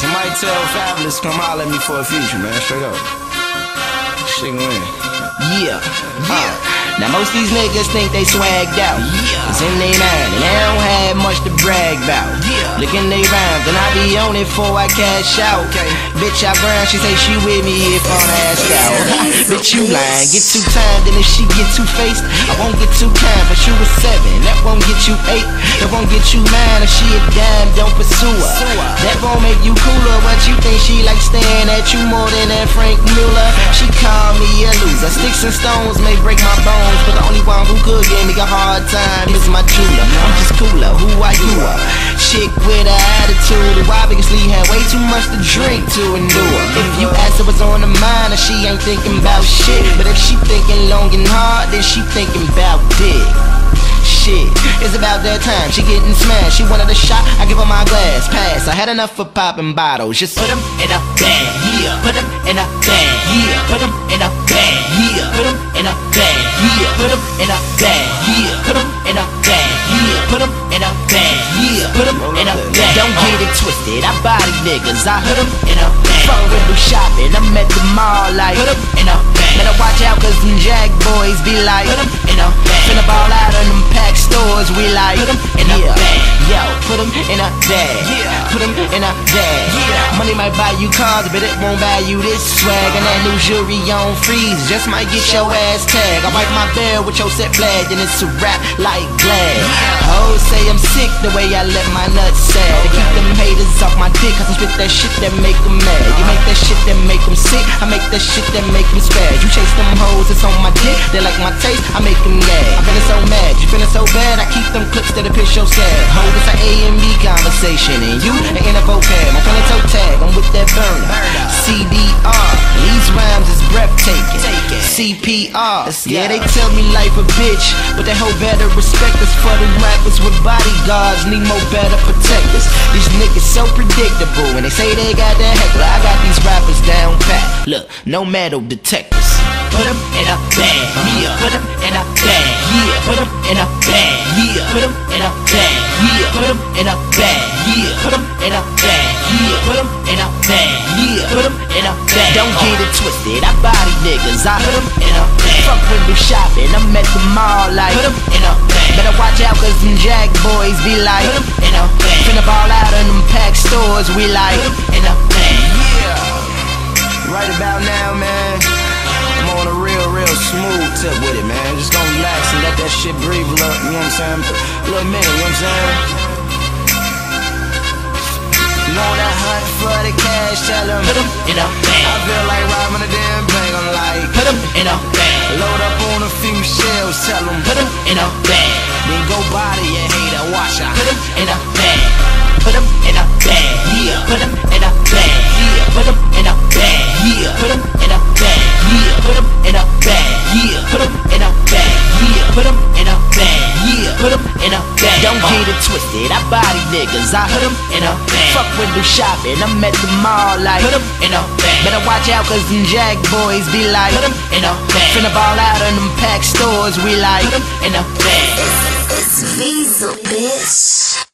crazy. Might tell Fabulous come holler at me for a future, man. Straight up. Shit gonna win. Yeah. Now most these niggas think they swagged out. It's in they mind and they don't have much to brag about. Look in they rhymes and I be on it before I cash out. Bitch I grind, she say she with me if I'm asked out. Bitch you lying, get too timed and if she get too faced. I won't get too kind, but you a 7, that won't get you 8. That won't get you 9, if she a dime, don't pursue her. That won't make you cooler, but you think she like staring at you more than that Frank Miller. She called me a loser, sticks and stones may break my bones, but the only one who could give me a hard time is my jeweler. I'm just cooler, who are you? A chick with an attitude who obviously had way too much to drink to endure. If you ask her what's on her mind, she ain't thinking about shit. But if she thinking long and hard, then she thinking about dick. Shit, it's about that time, she getting smashed. She wanted a shot, I give her my glass. Pass, I had enough for popping bottles. Just put 'em in a bag, yeah. Put 'em in a bag, yeah. Put 'em in a bag, yeah. Put 'em in a bag, yeah. Put 'em in a bag, yeah. Put 'em in a bag, yeah. Put 'em in a bag, yeah. Put 'em in a bag. Don't get it twisted, I body niggas, I put 'em in a bag. Fun window shopping, I'm at the mall like put 'em in a bag. Better watch out 'cause them jack boys be like put 'em in a bag. Finna ball out on them pack stores, we like put 'em in a bag. Yo, put 'em in a bag, yeah. Put 'em in a bag, yeah. Money might buy you cars, but it won't buy you this swag. And that new jewelry on freeze just might get your ass tagged. I wipe my bell with your set flag, and it's a rap like glad. Oh, say I'm sick the way I let my nuts sag. To keep them haters off my dick, 'cause I spit that shit that make them mad. You make that shit that make them sick, I make that shit that make them spaz. You chase them hoes, it's on my dick, they like my taste, I make them gag. I'm feeling so mad, you feeling so bad, I keep them clips that'll piss your sad. Ho, it's an A and B conversation, and you an info cab. I'm feeling so tag, I'm with that burner. CDR, these rhymes is breathtaking. CPR, yeah, they tell me life a bitch, but they hold better respect us for the rappers with bodyguards, need more better protectors. These niggas so predictable, and they say they got that heckler. I got these rappers down pat. Look, no metal detectors. Put 'em in a bag, yeah. Put 'em in a bag, yeah. Put 'em in a bag, yeah. Put 'em in a bag, yeah. Put 'em in a bag, yeah. Put 'em in a bag, yeah. Put 'em in a bag, yeah. Put 'em in a bag. Don't get it twisted, I body niggas. I put 'em in a bag. Fuck window shopping, I'm at the mall like put 'em in a bag. Better watch out 'cause them jack boys be like put 'em in a bag. Finna ball out on them pack stores, we like put 'em in a bag. Yeah, right about now, man. On a real smooth tip with it, man. Just don't relax and let that shit breathe a little, you know what I'm saying? A little minute, you know what I'm saying? Know that hunt for the cash, tell them put 'em in a bag. I feel like robbing a damn bank, I'm like put 'em in a bag. Load up on a few shells, tell them put 'em in a bag. Then go body your hater, watch out. Put 'em in a bag. Put 'em in a bag, yeah. Put 'em in a bag, yeah. Put 'em in a bag, yeah. Put 'em in a bag, yeah. Put 'em in a bag, yeah. Put 'em in a bag, yeah. Put 'em in a bag, yeah. Put 'em in a bag. Don't get it twisted, I body niggas. I put 'em in a bag. Fuck window shopping, I'm at the mall like put 'em in a bag. Better watch out 'cause them jack boys be like put 'em in a bag. Finna ball out on them pack stores, we like put 'em in a bag. It's Weasel, bitch.